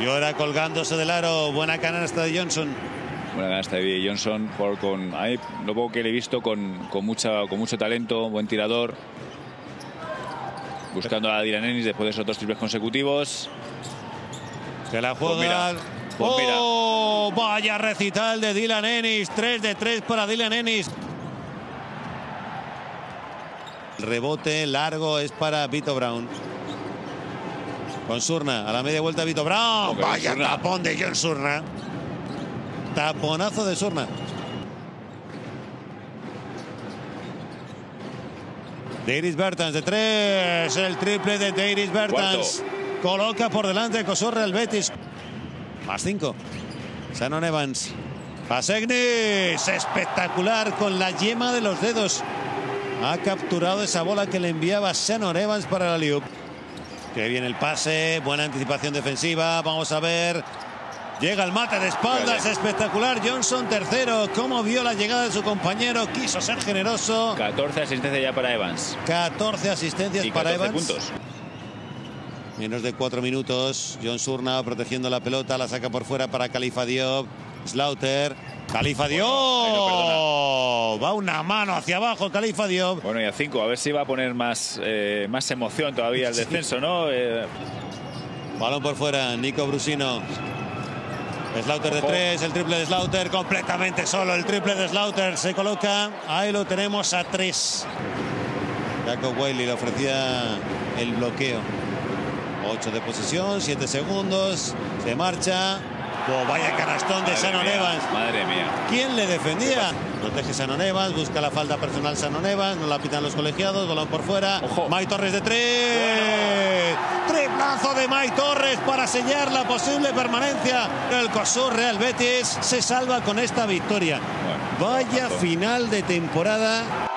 Y ahora colgándose del aro. Buena canasta de Johnson. Buena canasta de Billy Johnson. Jugador con ahí, lo poco que le he visto, con mucho talento, buen tirador. Buscando a Dylan Ennis después de esos dos triples consecutivos. Que la juega. Pues mira. ¡Oh! Vaya recital de Dylan Ennis. 3 de 3 para Dylan Ennis. El rebote largo es para Vito Brown. Con Surna. A la media vuelta Vito Brown. Okay, vaya Surna. Tapón de John Surna. Taponazo de Surna. Davis Bertans de 3. El triple de Davis Bertans. Cuarto. Coloca por delante Coosur Real Betis. Más 5. Shannon Evans. Pasecniks. Espectacular con la yema de los dedos. Ha capturado esa bola que le enviaba Shannon Evans para la alley-oop. Que viene el pase. Buena anticipación defensiva. Vamos a ver. Llega el mate de espaldas. Vale. Espectacular. Johnson tercero. Cómo vio la llegada de su compañero. Quiso ser generoso. 14 asistencias ya para Evans. 14 asistencias y 14 para Evans. Puntos. Menos de 4 minutos. John Surna protegiendo la pelota. La saca por fuera para Khalifa Diop. Slaughter. Khalifa Diop. Bueno, va una mano hacia abajo Khalifa Diop. Bueno, y a 5. A ver si va a poner más emoción todavía el descenso, ¿no? Balón por fuera. Nico Brusino. Slaughter de 3. El triple de Slaughter. Completamente solo. El triple de Slaughter se coloca. Ahí lo tenemos a 3. Jacob Wiley le ofrecía el bloqueo. 8 de posesión, 7 segundos, se marcha. Oh, vaya canastón de Shannon Evans. Madre mía. ¿Quién le defendía? Protege Shannon Evans, busca la falta personal Shannon Evans, no la pitan los colegiados, balón por fuera. Ojo. Mai Torres de 3. Bueno. Triplazo de Mai Torres para sellar la posible permanencia. El Coosur Real Betis se salva con esta victoria. Bueno, vaya final de temporada.